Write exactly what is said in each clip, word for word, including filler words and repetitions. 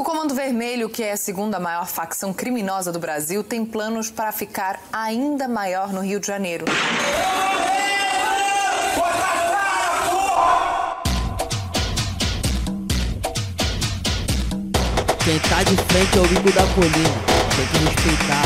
O Comando Vermelho, que é a segunda maior facção criminosa do Brasil, tem planos para ficar ainda maior no Rio de Janeiro. Quem tá de frente é o bico da colina, tem que respeitar.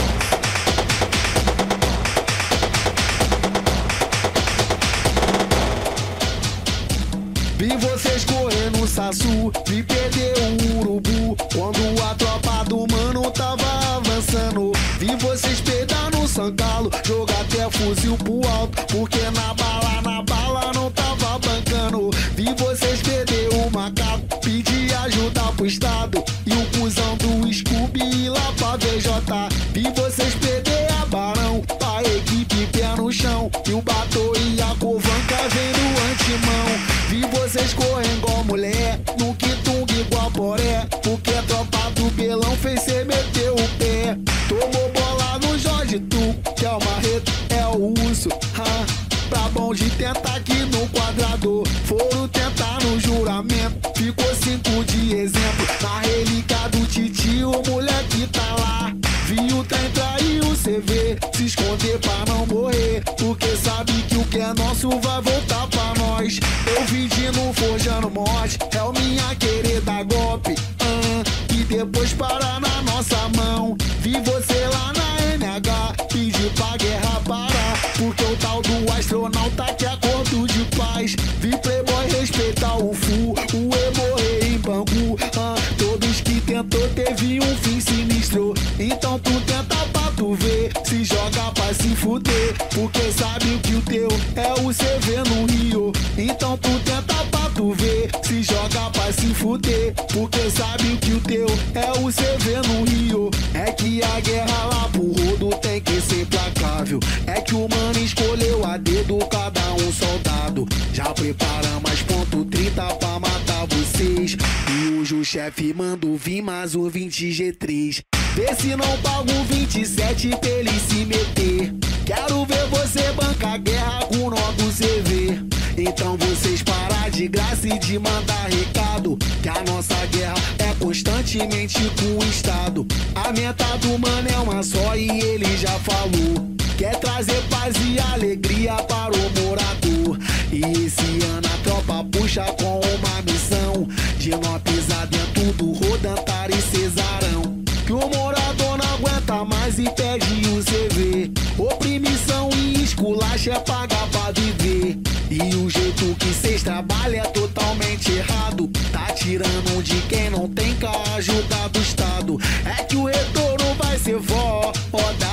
Vi vocês correndo o saçu, vi perder o urubu, quando a tropa do mano tava avançando. Vi vocês peidar no sangalo, jogar até fuzil pro alto, porque na bala, na bala não tava bancando. Vi vocês perder o macaco, pedir ajuda pro estado, e o cuzão do Scooby lá pra V J. Vi vocês perder a Barão, pra equipe pé no chão, e o batom e a covanca vem no antimão. Vi vocês correndo igual mulher, no Quitung igual Boré, porque a tropa do Belão fez cê meter o pé. Tomou bola no Jorge Tu, que é o Marreto, é o Urso, ha. Pra bom de tentar aqui no quadrador, foram tentar no juramento, ficou cinco de exemplo. Na relíquia do Titi, o moleque tá lá. Vi o trem trair o C V, se esconder pra não morrer, porque sabe que o que é nosso vai voltar pra nós. Eu vi de novo forjando morte, é o minha querida golpe, ah, e depois parar na nossa mão. Vi você lá na N H, pedi pra guerra parar, porque o tal do astronauta que é acordo de paz. Vi playboy respeitar o F U, o emo rei em Bangu, ah, todos que tentou teve um fim sinistro. Então tu tenta pra tu ver, se joga pra se fuder, porque sabe que o teu é o C V no Rio. Então tu tenta pra tu ver, se joga pra se fuder, porque sabe que o teu é o C V no Rio. É que a guerra lá pro rodo tem que ser implacável, é que o mano escolheu a dedo cada um soldado. Já preparamos as ponto trinta pra matar vocês, e hoje o chefe manda vir mais o vinte G três. Vê se não paga o vinte e sete pra ele se meter. Quero ver você bancar guerra com o novo C V. Então vocês parar de graça e de mandar recado, que a nossa guerra é constantemente com o Estado. A meta do mano é uma só e ele já falou, quer trazer paz e alegria para o morador. E esse ano a tropa puxa com uma missão de não pisar dentro do Rodantaro e Cesarão, que o morador não aguenta mais e pede o C V. Oprimição e esculacho é pagar pra viver, e o jeito que cês trabalham é totalmente errado. Tá tirando de quem não tem com a ajuda do Estado. É que o retorno vai ser foda,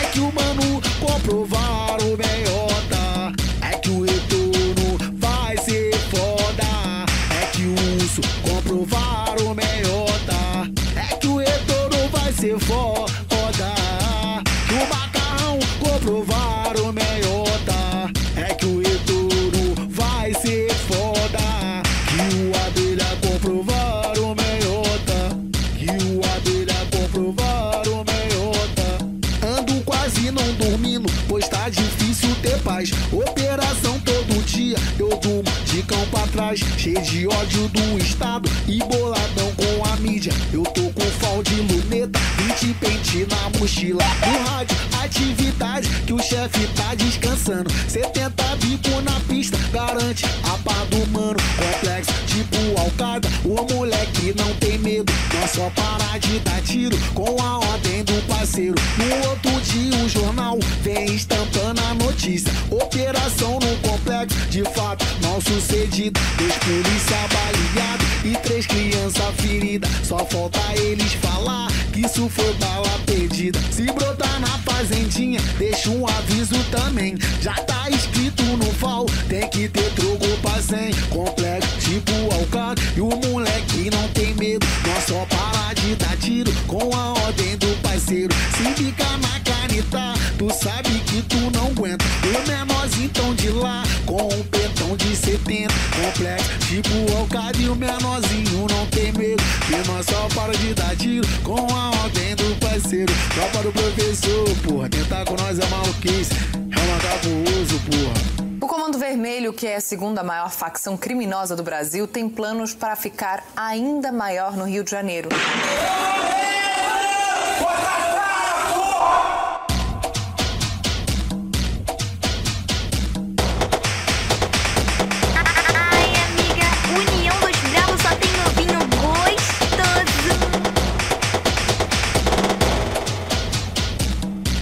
é que o mano comprovar o meiota, é que o retorno vai ser foda, é que o urso comprovar o meiota, é que o retorno vai ser foda, que o macarrão comprovar o meiota, é que o retorno vai ser foda, que o abelha comprovar o meiota, que o abelha comprovar o meiota. Ando quase não dormindo, pois tá difícil ter paz. Operação todo dia, eu durmo de cão pra trás, cheio de ódio do Estado e boladão com a mídia. Eu tô com fal de luneta, vinte pente na mochila. No rádio, atividade que o chefe tá descansando, setenta bico na pista, garante a pá do mano. Complexo tipo Alcântara, o moleque não tem medo, não é só parar de dar tiro com a ordem do parceiro. No outro dia o jornal vem estampando a notícia, operação no complexo, de fato mal sucedida. Dois polícia baleados e três crianças feridas, só falta eles falar que isso foi bala perdida. Se brotar na fazendinha, deixa um aviso também, já tá escrito no V A L, tem que ter troco pra cem. Complexo tipo Alcântara e o moleque não tem medo, não é só parar de dar tiro com a ordem do parceiro. Se fica na caneta, tu sabe que tu não aguenta, o menorzinho tão de lá com um pentão de setenta. Complexo tipo alcadio, o menorzinho não tem medo, e nós só para de dar tiro com a ordem do parceiro. Só para o professor, porra, tentar com nós é maluquice, é um macaco uso, porra. O Comando Vermelho Vermelho, que é a segunda maior facção criminosa do Brasil, tem planos para ficar ainda maior no Rio de Janeiro.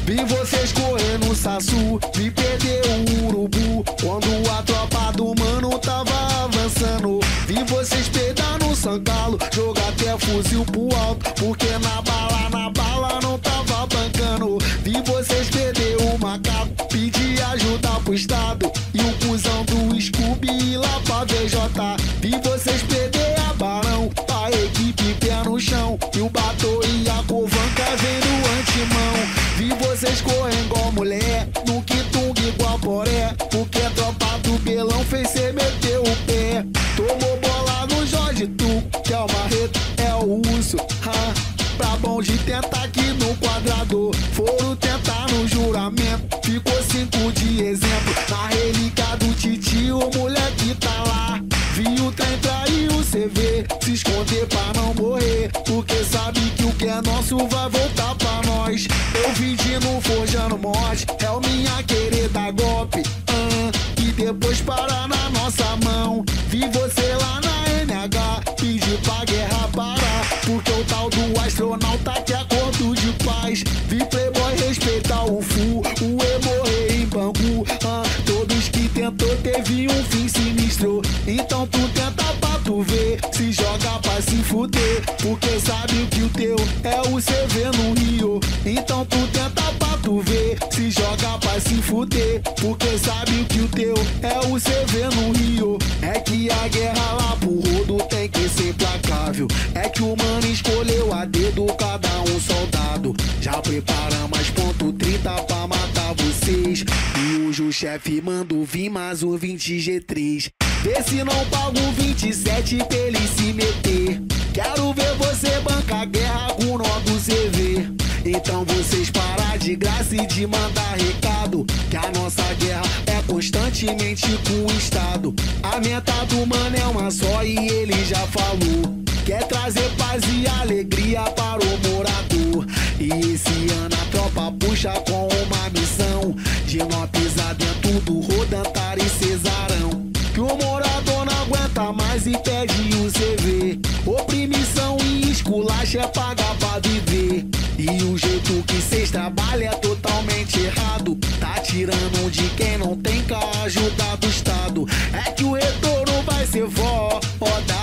Vi vocês correndo no saçu, me perdeu o urubu, quando a tropa do mano tava avançando. Vi vocês peidar no sangalo, jogar até fuzil pro alto, porque na bala, na bala não tava bancando. Vi vocês perder o macaco, pedir ajuda pro estado, e o cuzão do Scooby ir lá pra V J. Vi vocês perder a Barão, a equipe pé no chão, e o Bator e a Covanca vem do antimão. Vi vocês correndo igual mulher, no quitungue igual poré, porque a tropa do Belão fez cê meter o pé. Tomou bola no Jorge Tu, que é o Marreto, é o Urso, ha. Pra bom de tentar aqui no quadrador, foram tentar no juramento, ficou cinco de exemplo. Na relíquia do Titi, o moleque tá lá. Vi o trem trair o C V, se esconder pra não morrer, porque sabe que o que é nosso vai voltar pra nós. Eu fingindo, forjando morte, é o minha querida golpe, ah, e depois parar na nossa mão. Vi você lá na N H, pedir pra guerra parar, porque o tal do astronauta que é acordo de paz. Vi playboy respeitar o F U, o E morrer em Bangu, ah, todos que tentou teve um fim sinistro. Então tu tenta pra tu ver, se joga pra se fuder, porque sabe que o teu é o C V no Rio. Então tu tenta pra tu ver, se joga pra se fuder, porque sabe que o teu é o C V no Rio. É que a guerra lá pro rodo tem que ser placável, é que o mano escolheu a dedo cada um soldado. Já preparamos as ponto trinta pra matar vocês, e hoje o chefe manda vir mais o vinte G três. Vê se não pago vinte e sete pra ele se meter. Quero ver você bancar guerra com o nó do C V. Então vocês parar de graça e de mandar recado, que a nossa guerra é constantemente com o Estado. A meta do mano é uma só e ele já falou, quer trazer paz e alegria para o morador. E esse ano a tropa puxa com uma missão, de não pisar dentro do Rodantaro e Cesarão, que o morador não aguenta mais e pede o C V. Oprimição e esculacho é pagar pra viver, e o jeito que cês trabalham é totalmente errado. Tá tirando de quem não tem que ajudar do Estado. É que o retorno vai ser foda,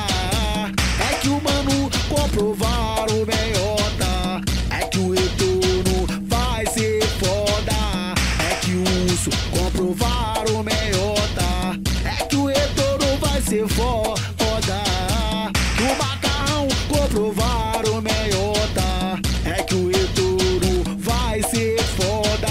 é que o mano comprovar o melhor, tá? É que o retorno vai ser foda, é que o Urso comprovar o melhor, tá? É que o retorno vai ser foda, que o Macarrão comprovar o melhor, tá? É que o retorno vai ser foda,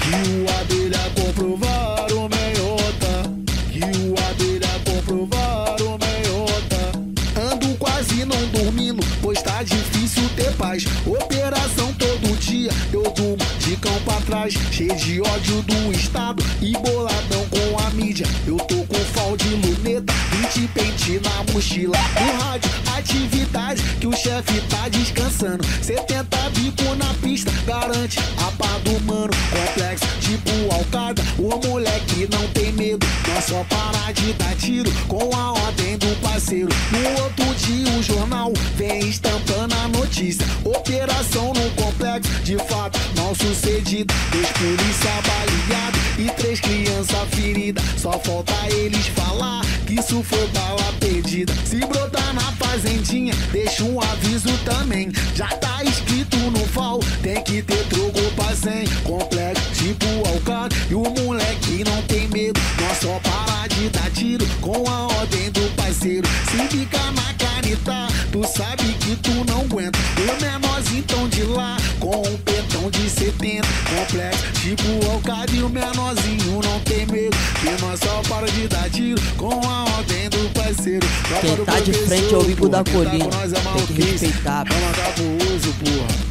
que o Abelha comprovar o melhor, tá? Que o Abelha comprovar o melhor, tá? Ando quase não dormindo, pois tá difícil ter paz. Operação todo dia, eu durmo de cão pra trás, cheio de ódio do Estado e boladão com a mídia. Eu tô com fal de luneta, vinte pente na mochila, no rádio, atividade que o chefe tá descansando. setenta bico na pista, garante a pá do mano. Complexo tipo Alcântara, o moleque não tem medo, não só parar de dar tiro com a ordem do parceiro. No outro dia o jornal vem estampando a notícia, operação no complexo, de fato não sucedido, dois polícia baleada e três crianças feridas. Só falta eles falar que isso foi bala perdida. Se brotar na fazendinha, deixa um aviso também, já tá escrito no fal, tem que ter troco pra cem. Complexo tipo Alcântara e o moleque não tem medo, não só parar de dar tiro com a ordem do parceiro. Se ficar na caneta, tu sabe que tu não aguenta, o menorzinho tão de lá com um pentão de setenta. Complexo tipo Alcadio, o menorzinho não tem medo, que nós só para de dar tiro com a ordem do parceiro. Quem tá de frente é o bico da colina, tem que respeitar, pô.